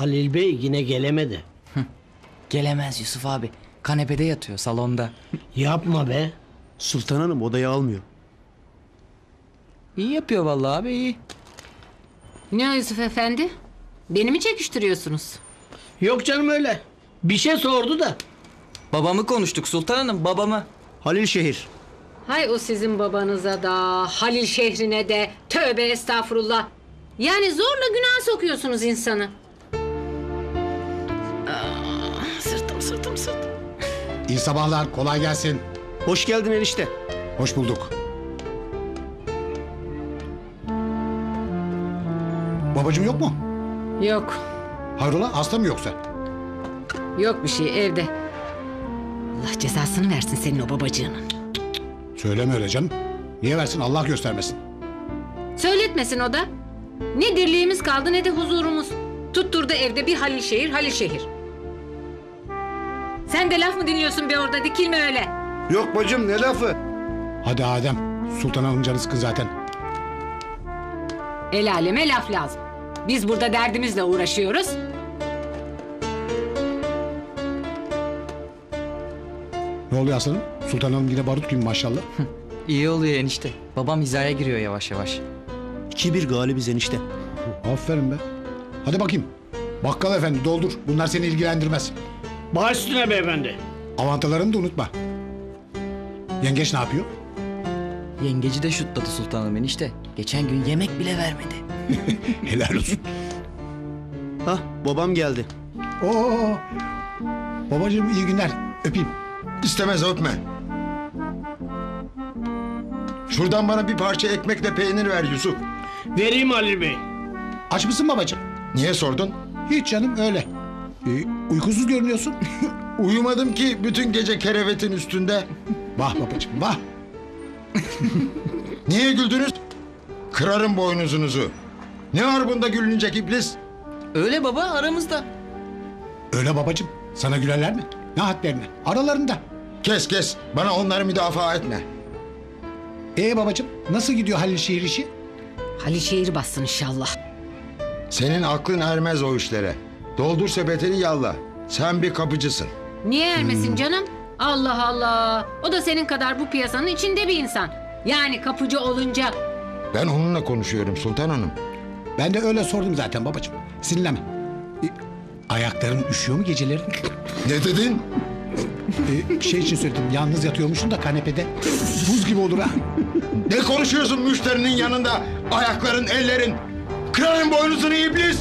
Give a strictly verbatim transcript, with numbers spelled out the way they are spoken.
Halil Bey yine gelemedi. Gelemez Yusuf abi. Kanepede yatıyor salonda. Yapma be. Sultan Hanım odaya almıyor. İyi yapıyor vallahi abi, iyi. Ne Yusuf efendi? Beni mi çekiştiriyorsunuz? Yok canım öyle. Bir şey sordu da. Babamı konuştuk Sultan Hanım, babamı. Halilşehir. Hay o sizin babanıza da, Halil şehrine de. Tövbe estağfurullah. Yani zorla günah sokuyorsunuz insanı. Aa, sırtım sırtım sırtım. İyi sabahlar, kolay gelsin. Hoş geldin enişte. Hoş bulduk. Babacığım yok mu? Yok. Hayrola, hasta mı yoksa? Yok bir şey, evde. Allah cezasını versin senin o babacığının. Söyleme öyle canım. Niye versin, Allah göstermesin. Söyletmesin o da. Ne dirliğimiz kaldı ne de huzurumuz. Tutturdu evde bir Halilşehir, Halilşehir. Sen de laf mı dinliyorsun be orada, dikilme öyle. Yok bacım, ne lafı? Hadi Adem, Sultan Hanım canı sıkın zaten. El aleme laf lazım. Biz burada derdimizle uğraşıyoruz. Ne oluyor aslanım? Sultan Hanım yine barut gibi maşallah. İyi oluyor enişte. Babam hizaya giriyor yavaş yavaş. iki bir galibiz enişte. Aferin be. Hadi bakayım. Bakkal efendi doldur. Bunlar seni ilgilendirmez. Baş üstüne beyefendi. Avantalarını da unutma. Yengeç ne yapıyor? Yengeci de şutladı Sultan Hanım enişte. Geçen gün yemek bile vermedi. Helal olsun. Hah, babam geldi. Oo, babacığım iyi günler. Öpeyim. İstemez, öpme. Şuradan bana bir parça ekmekle peynir ver Yusuf. Vereyim Halil Bey. Aç mısın babacığım? Niye sordun? Hiç canım, öyle. Ee, uykusuz görünüyorsun. Uyumadım ki, bütün gece kerevetin üstünde. Vah babacığım, vah. Niye güldünüz? Kırarım boynuzunuzu. Ne var bunda gülünecek iblis? Öyle baba, aramızda. Öyle babacığım, sana gülerler mi? Ne hatlarına? Aralarında. Kes kes, bana onları müdafaa etme. Ee babacığım, nasıl gidiyor Halilşehir işi? Halilşehir bassın inşallah. Senin aklın ermez o işlere. Doldur sepetini yalla. Sen bir kapıcısın. Niye ermesin hmm. canım? Allah Allah. O da senin kadar bu piyasanın içinde bir insan. Yani kapıcı olunca... Ben onunla konuşuyorum Sultan Hanım. Ben de öyle sordum zaten babacığım. Sinirlenme. Ayakların üşüyor mu geceleri? Ne dedin? Ee, şey için söyledim, yalnız yatıyormuşsun da kanepede. Buz gibi olur ha. Ne konuşuyorsun müşterinin yanında? Ayakların, ellerin. Kırarım boynuzunu iblis!